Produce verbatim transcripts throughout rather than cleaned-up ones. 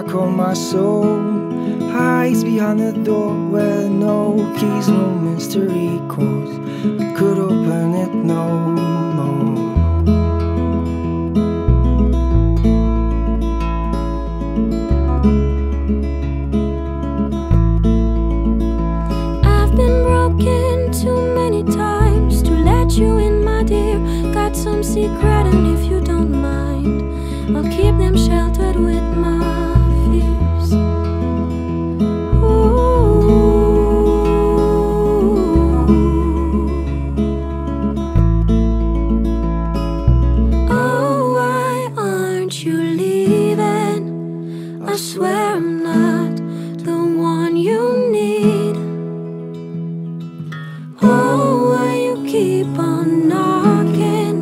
stuck on my soul, hides behind the door where no keys, no mystery codes could open it no more. I've been broken too many times to let you in, my dear. Got some secret, and if you don't mind, I'll keep them sheltered with my fears. Ooh. Oh, why aren't you leaving? I swear I'm not the one you need. Oh, why you keep on knocking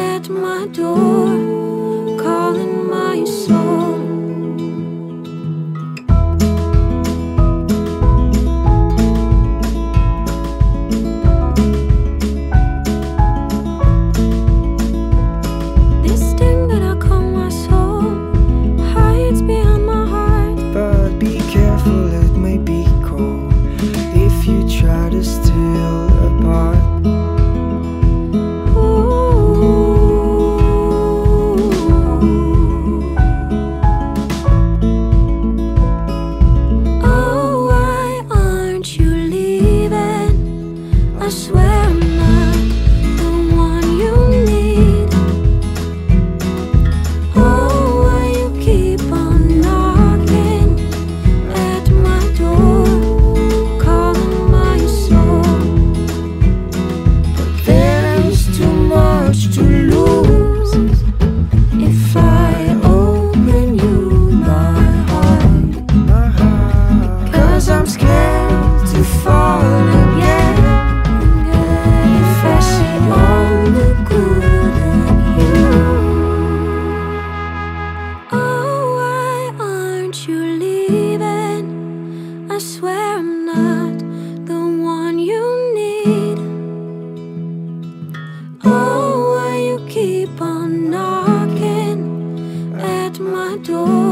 at my door, calling my soul. This thing that I call my soul hides behind my heart. But be careful, it may be cold if you try to steal apart. I swear I'm not the one you need. Oh, why you keep on knocking at my door, calling my soul. But there's too much to lose if I open you my heart, 'cause I'm scared to fall again. I swear I'm not the one you need. Oh, why you keep on knocking at my door.